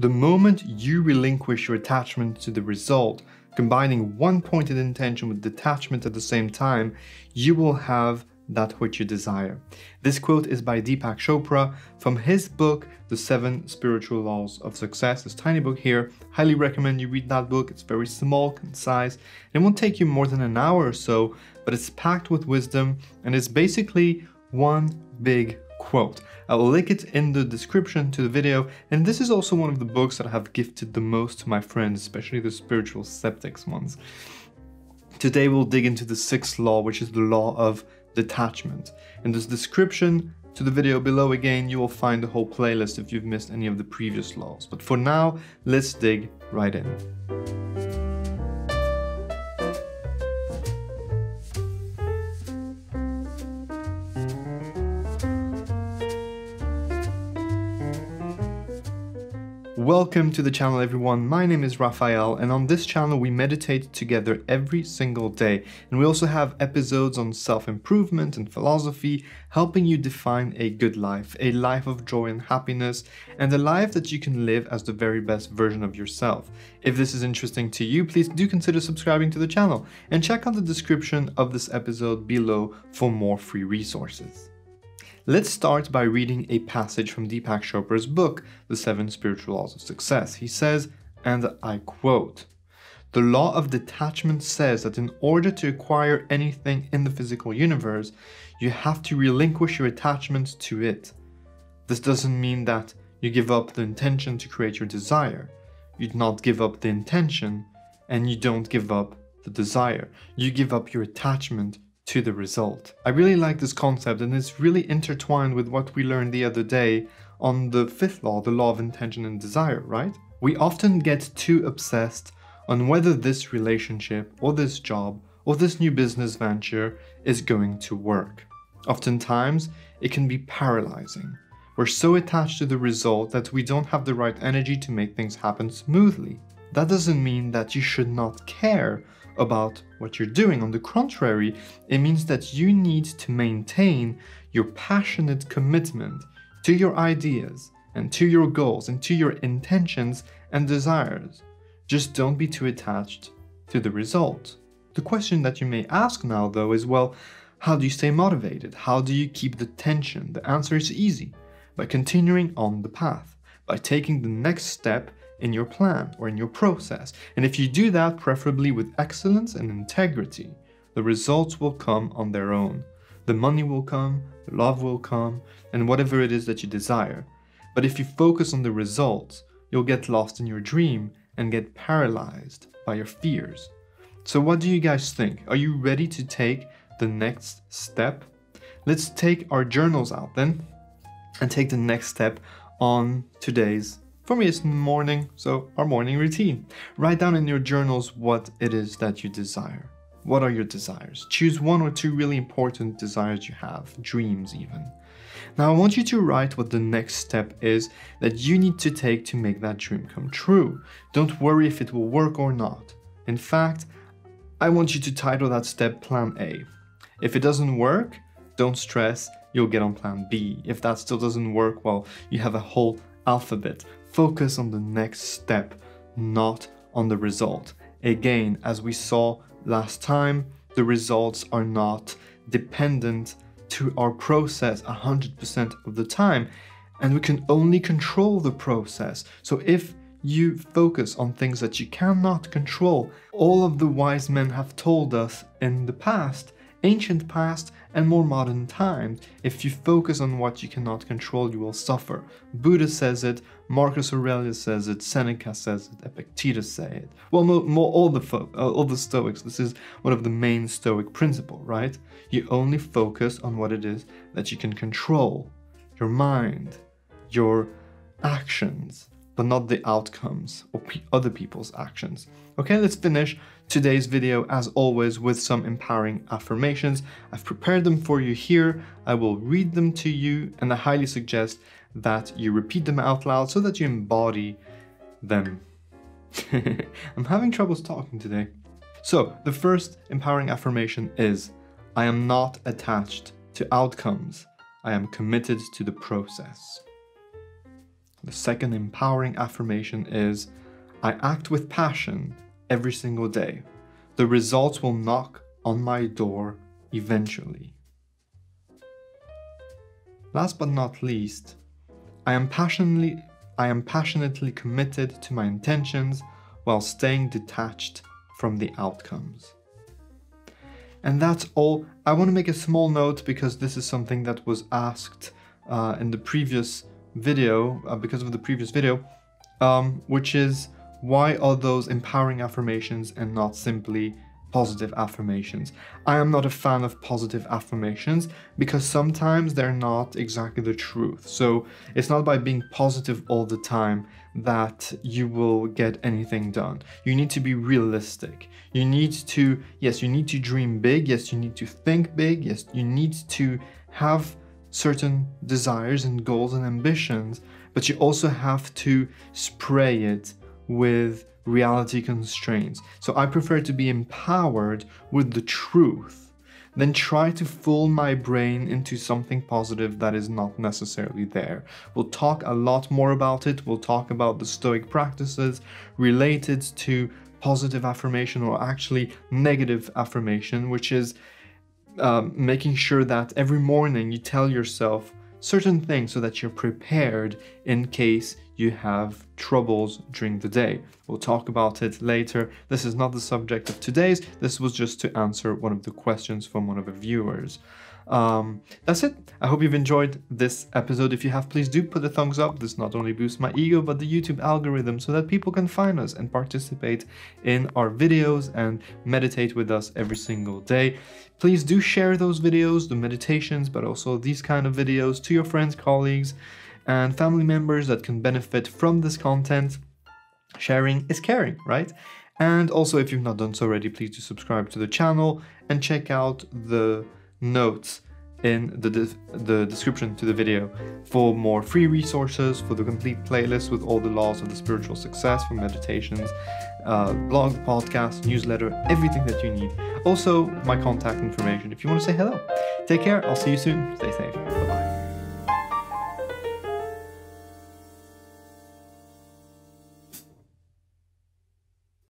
The moment you relinquish your attachment to the result, combining one-pointed intention with detachment at the same time, you will have that which you desire. This quote is by Deepak Chopra from his book, The Seven Spiritual Laws of Success. This tiny book here, highly recommend you read that book. It's very small, concise, and it won't take you more than an hour or so, but it's packed with wisdom and it's basically one big quote. I will link it in the description to the video, and this is also one of the books that I have gifted the most to my friends, especially the spiritual skeptics ones. Today we'll dig into the sixth law, which is the law of detachment. In this description to the video below again, you will find the whole playlist if you've missed any of the previous laws. But for now, let's dig right in. Welcome to the channel, everyone. My name is Raphael, and on this channel we meditate together every single day, and we also have episodes on self-improvement and philosophy, helping you define a good life, a life of joy and happiness, and a life that you can live as the very best version of yourself. If this is interesting to you, please do consider subscribing to the channel and check out the description of this episode below for more free resources. Let's start by reading a passage from Deepak Chopra's book, The Seven Spiritual Laws of Success. He says, and I quote, "The law of detachment says that in order to acquire anything in the physical universe, you have to relinquish your attachment to it. This doesn't mean that you give up the intention to create your desire. You do not give up the intention, and you don't give up the desire. You give up your attachment to the result." I really like this concept, and it's really intertwined with what we learned the other day on the fifth law, the law of intention and desire, right? We often get too obsessed on whether this relationship or this job or this new business venture is going to work. Oftentimes, it can be paralyzing. We're so attached to the result that we don't have the right energy to make things happen smoothly. That doesn't mean that you should not care about what you're doing. On the contrary, it means that you need to maintain your passionate commitment to your ideas and to your goals and to your intentions and desires. Just don't be too attached to the result. The question that you may ask now, though, is, well, how do you stay motivated? How do you keep the tension? The answer is easy: by continuing on the path, by taking the next step in your plan or in your process. And if you do that, preferably with excellence and integrity, the results will come on their own. The money will come, the love will come, and whatever it is that you desire. But if you focus on the results, you'll get lost in your dream and get paralyzed by your fears. So what do you guys think? Are you ready to take the next step? Let's take our journals out then and take the next step on today's for me, it's morning, so our morning routine. Write down in your journals what it is that you desire. What are your desires? Choose one or two really important desires you have, dreams even. Now, I want you to write what the next step is that you need to take to make that dream come true. Don't worry if it will work or not. In fact, I want you to title that step Plan A. If it doesn't work, don't stress, you'll get on Plan B. If that still doesn't work, well, you have a whole alphabet. Focus on the next step, not on the result. Again, as we saw last time, the results are not dependent to our process 100% of the time, and we can only control the process. So if you focus on things that you cannot control, all of the wise men have told us in the past, ancient past and more modern times, if you focus on what you cannot control, you will suffer. Buddha says it, Marcus Aurelius says it, Seneca says it, Epictetus says it. Well, all the Stoics, this is one of the main Stoic principles, right? You only focus on what it is that you can control, your mind, your actions, but not the outcomes or other people's actions. Okay, let's finish today's video as always with some empowering affirmations. I've prepared them for you here. I will read them to you, and I highly suggest that you repeat them out loud so that you embody them. I'm having troubles talking today. So the first empowering affirmation is, I am not attached to outcomes. I am committed to the process. The second empowering affirmation is, I act with passion every single day. The results will knock on my door eventually. Last but not least, I am passionately committed to my intentions while staying detached from the outcomes. And that's all. I want to make a small note because this is something that was asked in the previous video, which is, why are those empowering affirmations and not simply positive affirmations? I am not a fan of positive affirmations because sometimes they're not exactly the truth. So it's not by being positive all the time that you will get anything done. You need to be realistic. You need to, yes, you need to dream big. Yes, you need to think big. Yes, you need to have certain desires and goals and ambitions, but you also have to spray it with reality constraints. So I prefer to be empowered with the truth than try to fool my brain into something positive that is not necessarily there. We'll talk a lot more about it. We'll talk about the Stoic practices related to positive affirmation, or actually negative affirmation, which is making sure that every morning you tell yourself certain things so that you're prepared in case you have troubles during the day. We'll talk about it later. This is not the subject of today's. This was just to answer one of the questions from one of the viewers. That's it. I hope you've enjoyed this episode. If you have, please do put a thumbs up. This not only boosts my ego, but the YouTube algorithm, so that people can find us and participate in our videos and meditate with us every single day. Please do share those videos, the meditations, but also these kind of videos to your friends, colleagues, and family members that can benefit from this content. Sharing is caring, right? And also, if you've not done so already, please do subscribe to the channel and check out the notes in the description to the video for more free resources, for the complete playlist with all the laws of the spiritual success, for meditations, blog, podcast, newsletter, everything that you need. Also, my contact information if you want to say hello. Take care. I'll see you soon. Stay safe. Bye-bye.